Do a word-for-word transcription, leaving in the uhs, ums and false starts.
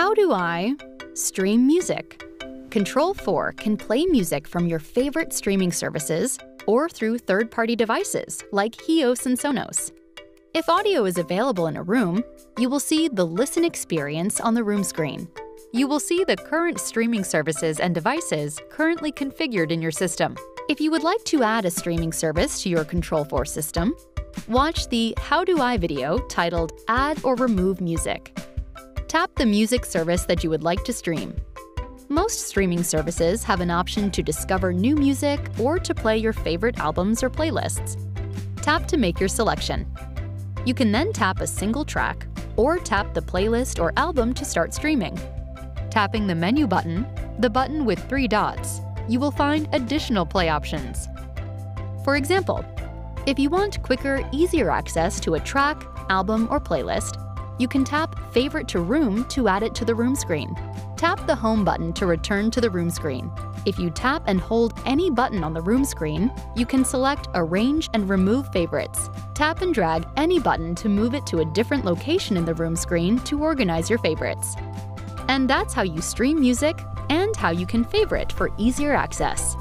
How do I stream music? Control four can play music from your favorite streaming services or through third-party devices like Heos and Sonos. If audio is available in a room, you will see the Listen experience on the room screen. You will see the current streaming services and devices currently configured in your system. If you would like to add a streaming service to your Control four system, watch the How Do I video titled Add or Remove Music. Tap the music service that you would like to stream. Most streaming services have an option to discover new music or to play your favorite albums or playlists. Tap to make your selection. You can then tap a single track or tap the playlist or album to start streaming. Tapping the menu button, the button with three dots, you will find additional play options. For example, if you want quicker, easier access to a track, album, or playlist, you can tap Favorite to Room to add it to the room screen. Tap the Home button to return to the room screen. If you tap and hold any button on the room screen, you can select Arrange and Remove Favorites. Tap and drag any button to move it to a different location in the room screen to organize your favorites. And that's how you stream music and how you can favorite for easier access.